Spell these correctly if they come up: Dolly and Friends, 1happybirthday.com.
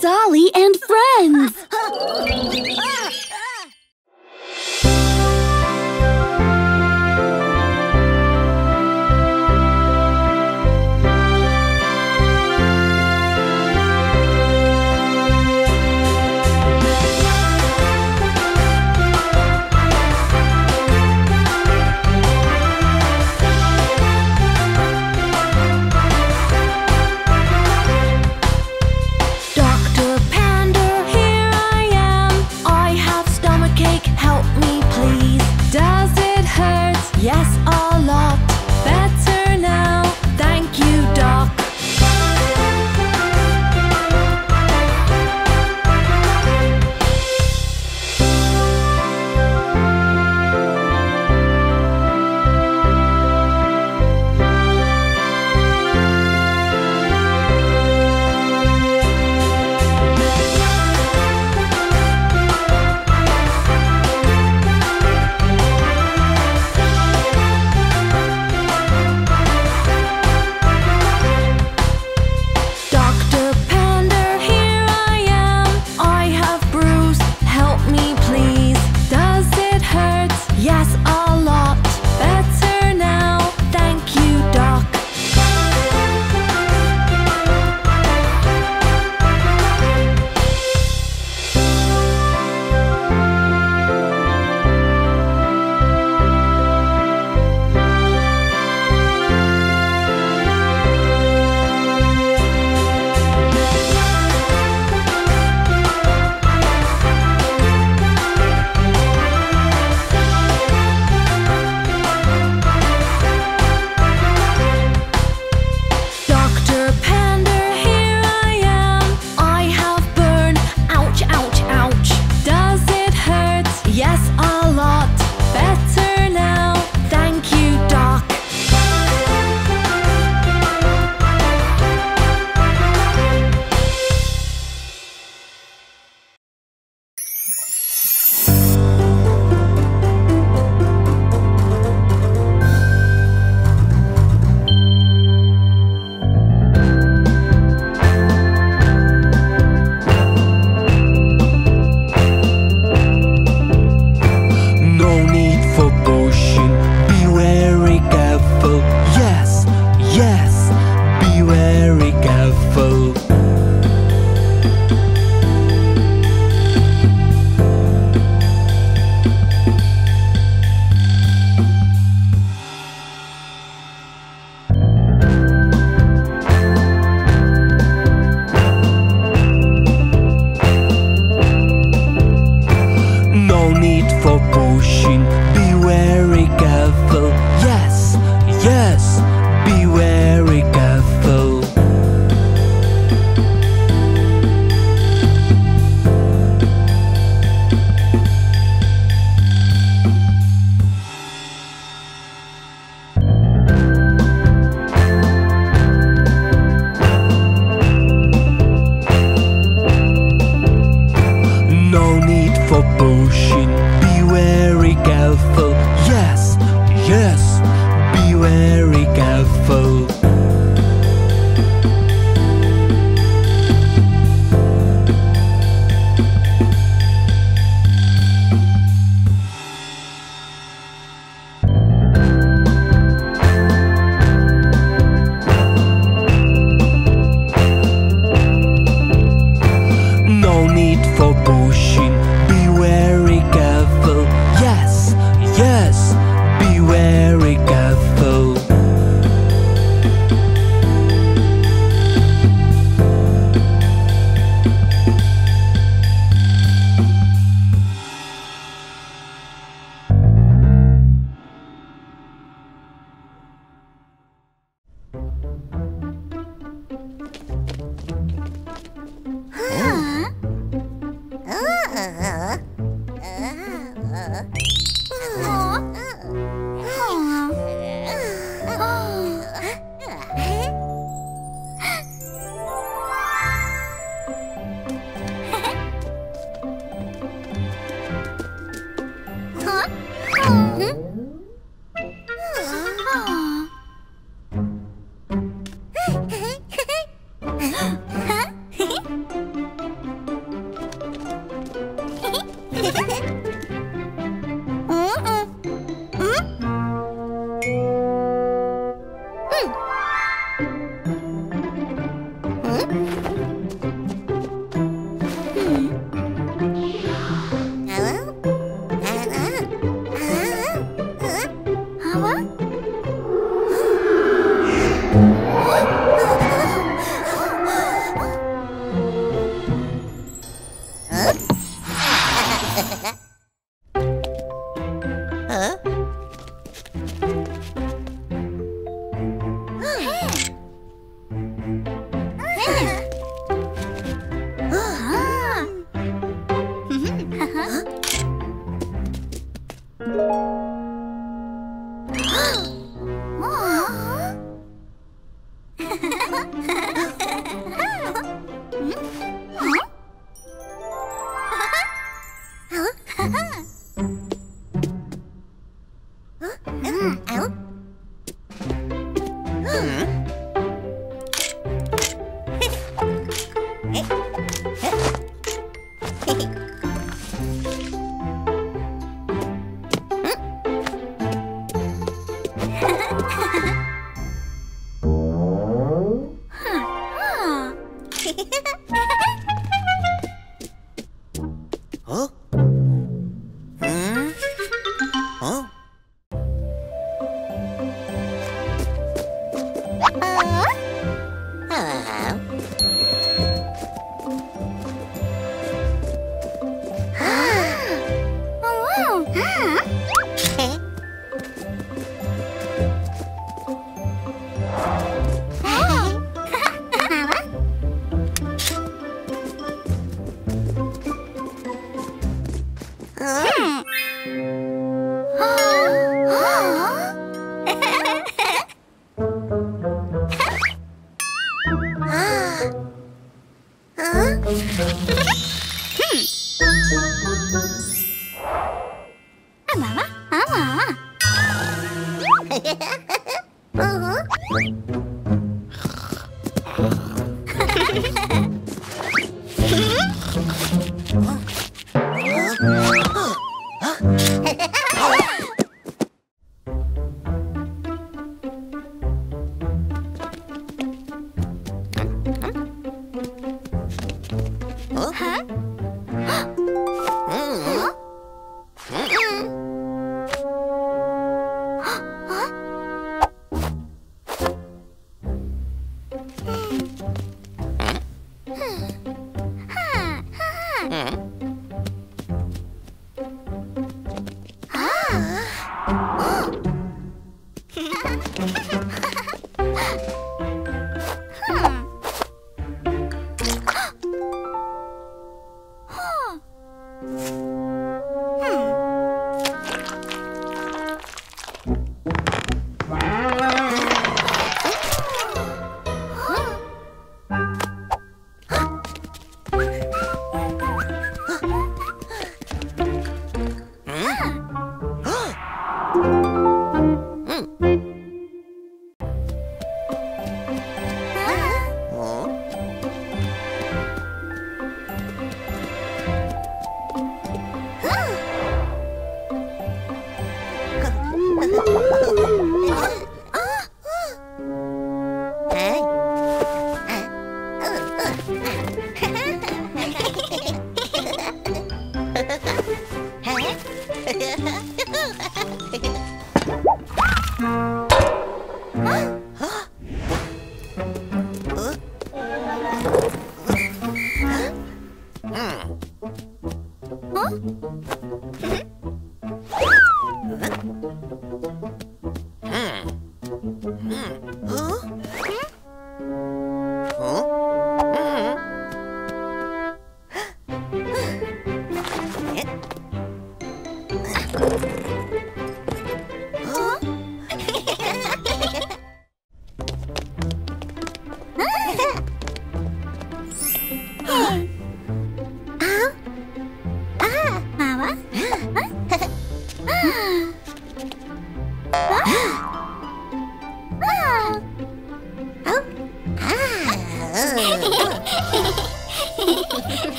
Dolly and Friends!